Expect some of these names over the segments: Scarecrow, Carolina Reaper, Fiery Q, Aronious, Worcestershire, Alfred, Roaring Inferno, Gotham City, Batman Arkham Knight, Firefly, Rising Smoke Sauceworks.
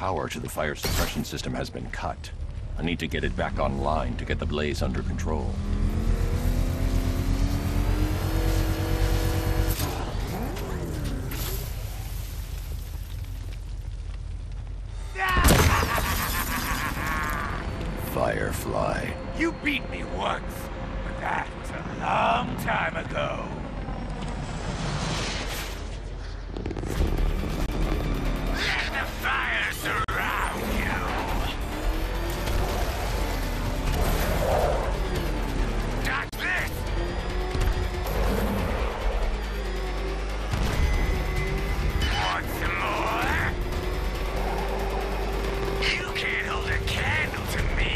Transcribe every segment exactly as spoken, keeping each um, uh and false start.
power to the fire suppression system has been cut. I need to get it back online to get the blaze under control. Firefly. You beat me once, but that was a long time ago. Let the fire surround you! Got this! Want some more? You can't hold a candle to me!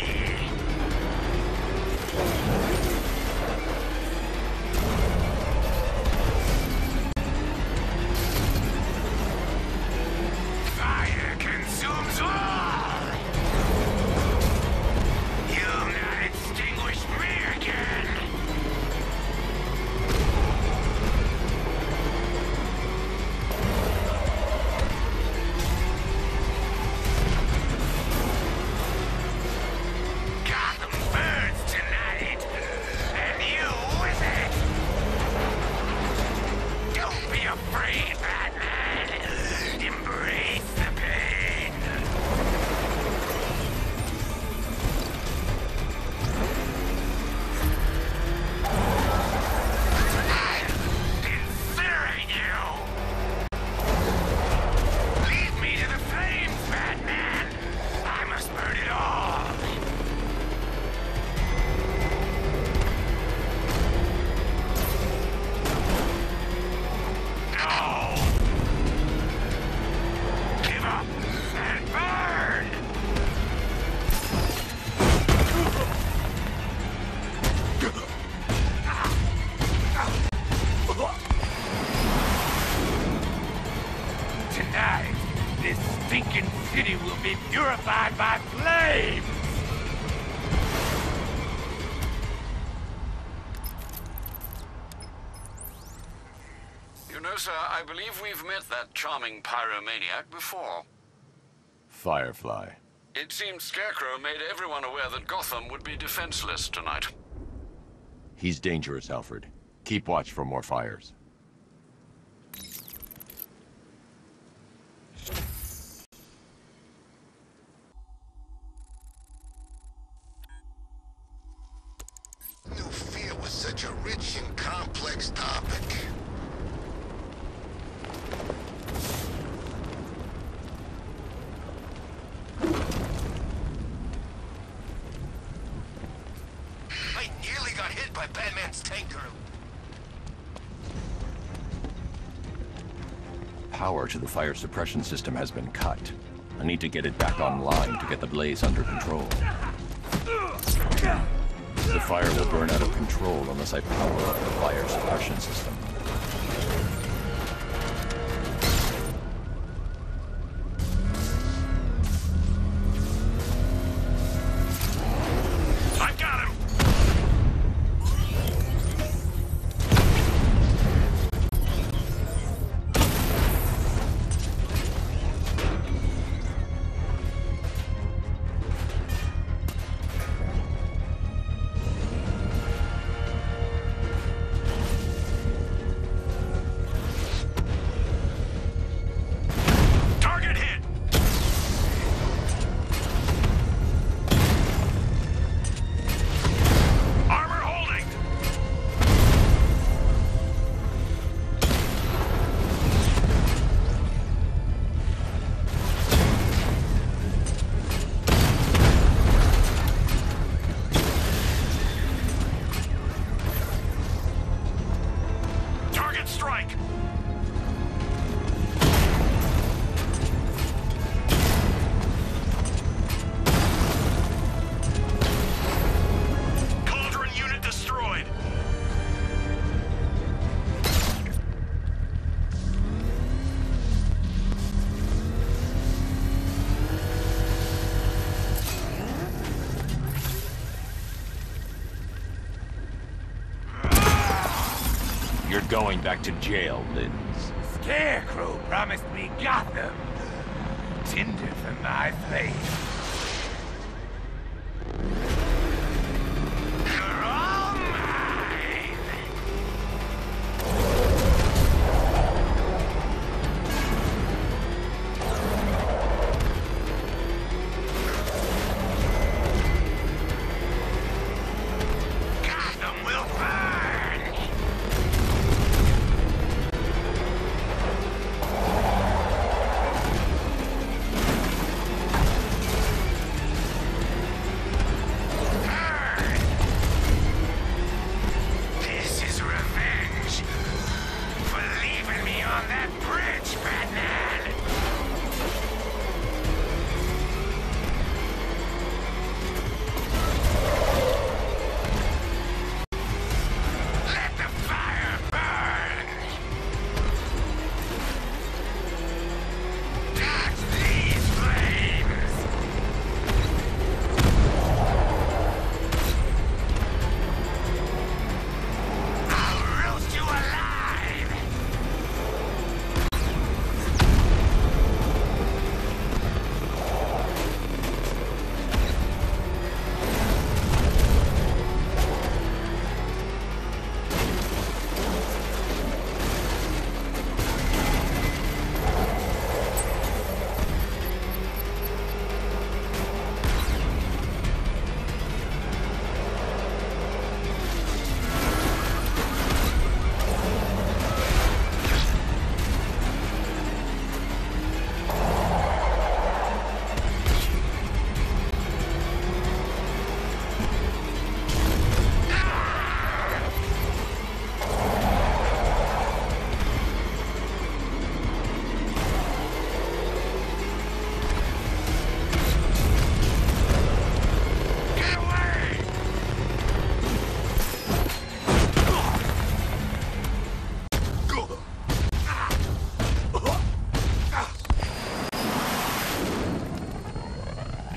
This stinking city will be purified by flames! You know, sir, I believe we've met that charming pyromaniac before. Firefly. It seems Scarecrow made everyone aware that Gotham would be defenseless tonight. He's dangerous, Alfred. Keep watch for more fires. Such a rich and complex topic. I nearly got hit by Batman's tanker. Power to the fire suppression system has been cut. I need to get it back online to get the blaze under control. The fire will burn out of control unless I power up the fire suppression system. You're going back to jail, Linz. Scarecrow promised me Gotham. tinder for my plate.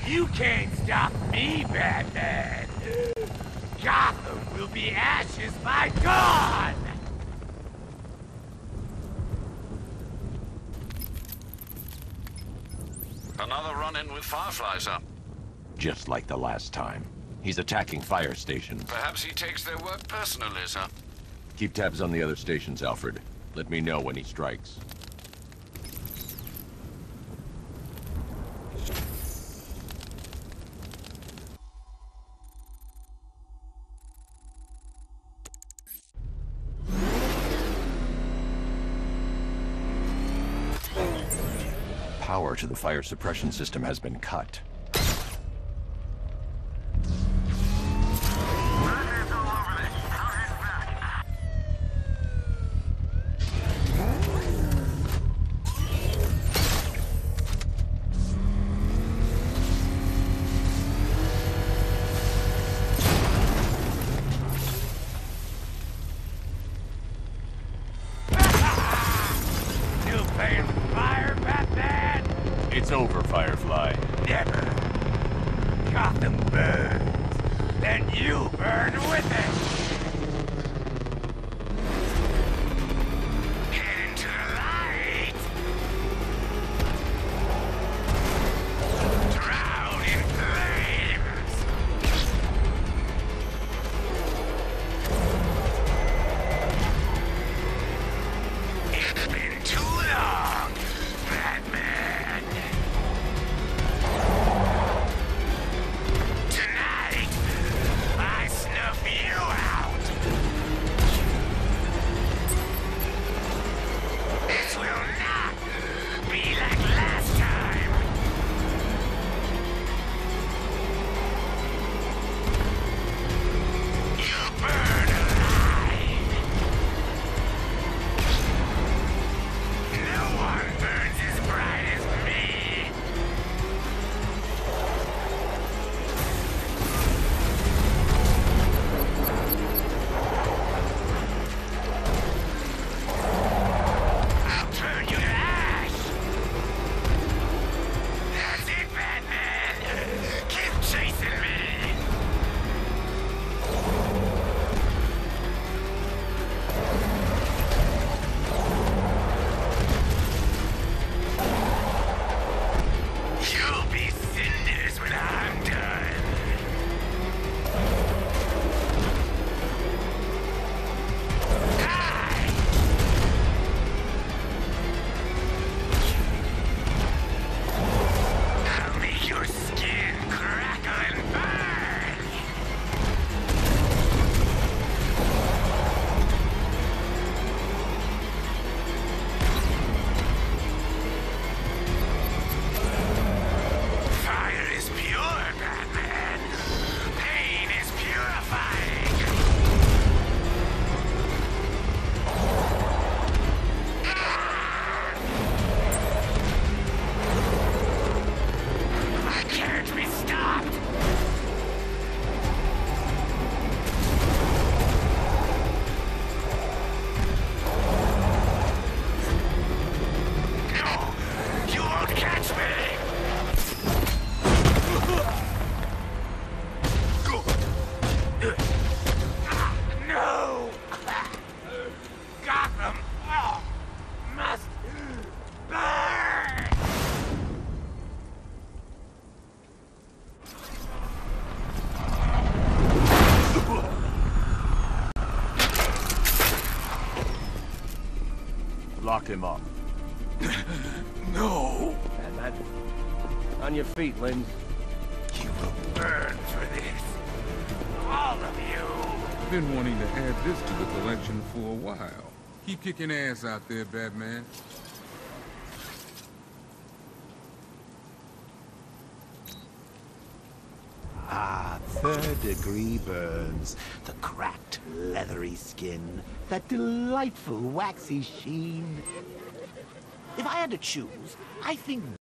You can't stop me, Batman! Gotham will be ashes by dawn! Another run-in with Firefly's up. Just like the last time. He's attacking fire stations. Perhaps he takes their work personally, sir. Keep tabs on the other stations, Alfred. Let me know when he strikes. Power to the fire suppression system has been cut. It's over, Firefly. Never. Gotham burns, then you burn with it. Get into the light. Drown in flames. It's been too long, Batman. Tonight, I snuff you out! him up. No! Batman, on your feet, Lynn. You will burn for this. All of you! Been wanting to add this to the collection for a while. Keep kicking ass out there, Batman. Ah, third-degree burns. The cracked, leathery skin. That delightful, waxy sheen. If I had to choose, I think